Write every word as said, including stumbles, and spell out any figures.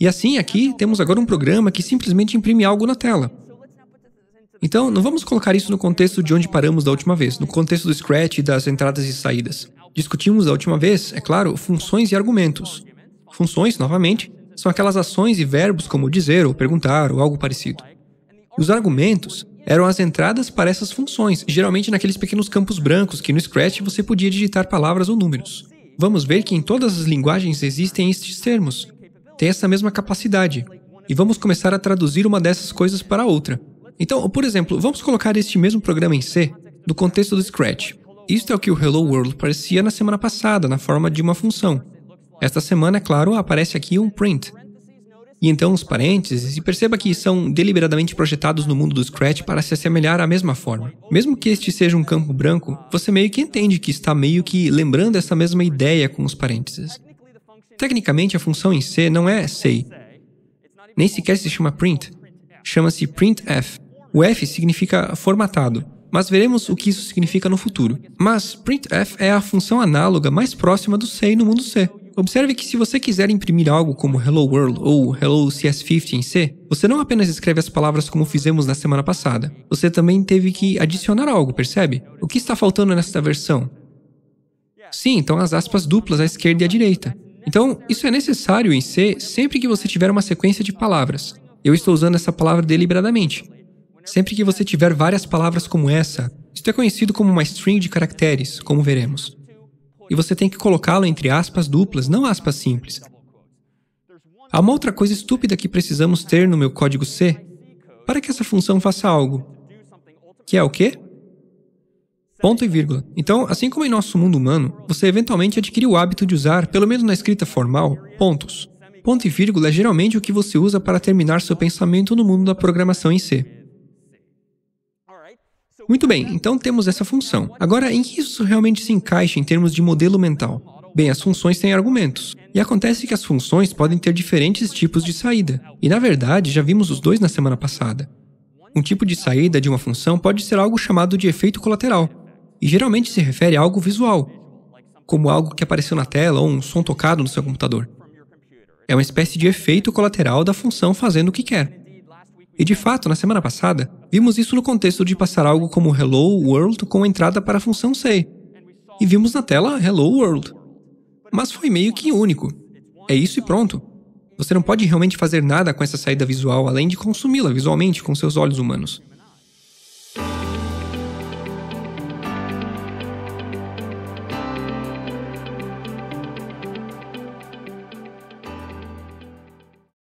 E assim, aqui, temos agora um programa que simplesmente imprime algo na tela. Então, não vamos colocar isso no contexto de onde paramos da última vez, no contexto do Scratch e das entradas e saídas. Discutimos da última vez, é claro, funções e argumentos. Funções, novamente, são aquelas ações e verbos como dizer ou perguntar ou algo parecido. Os argumentos eram as entradas para essas funções, geralmente naqueles pequenos campos brancos que no Scratch você podia digitar palavras ou números. Vamos ver que em todas as linguagens existem estes termos. Tem essa mesma capacidade. E vamos começar a traduzir uma dessas coisas para outra. Então, por exemplo, vamos colocar este mesmo programa em C no contexto do Scratch. Isto é o que o Hello World parecia na semana passada, na forma de uma função. Esta semana, é claro, aparece aqui um print. E então os parênteses, e perceba que são deliberadamente projetados no mundo do Scratch para se assemelhar à mesma forma. Mesmo que este seja um campo branco, você meio que entende que está meio que lembrando essa mesma ideia com os parênteses. Tecnicamente, a função em C não é say. Nem sequer se chama print. Chama-se printf. O F significa formatado, mas veremos o que isso significa no futuro. Mas printf é a função análoga mais próxima do say no mundo C. Observe que se você quiser imprimir algo como Hello World ou Hello C S cinquenta em C, você não apenas escreve as palavras como fizemos na semana passada. Você também teve que adicionar algo, percebe? O que está faltando nesta versão? Sim, então as aspas duplas à esquerda e à direita. Então, isso é necessário em C sempre que você tiver uma sequência de palavras. Eu estou usando essa palavra deliberadamente. Sempre que você tiver várias palavras como essa, isto é conhecido como uma string de caracteres, como veremos. E você tem que colocá-lo entre aspas duplas, não aspas simples. Há uma outra coisa estúpida que precisamos ter no meu código C para que essa função faça algo. Que é o quê? Ponto e vírgula. Então, assim como em nosso mundo humano, você eventualmente adquire o hábito de usar, pelo menos na escrita formal, pontos. Ponto e vírgula é geralmente o que você usa para terminar seu pensamento no mundo da programação em C. Muito bem, então temos essa função. Agora, em que isso realmente se encaixa em termos de modelo mental? Bem, as funções têm argumentos. E acontece que as funções podem ter diferentes tipos de saída. E, na verdade, já vimos os dois na semana passada. Um tipo de saída de uma função pode ser algo chamado de efeito colateral. E geralmente se refere a algo visual, como algo que apareceu na tela ou um som tocado no seu computador. É uma espécie de efeito colateral da função fazendo o que quer. E de fato, na semana passada, vimos isso no contexto de passar algo como Hello World com entrada para a função say. E vimos na tela Hello World. Mas foi meio que único. É isso e pronto. Você não pode realmente fazer nada com essa saída visual, além de consumi-la visualmente com seus olhos humanos.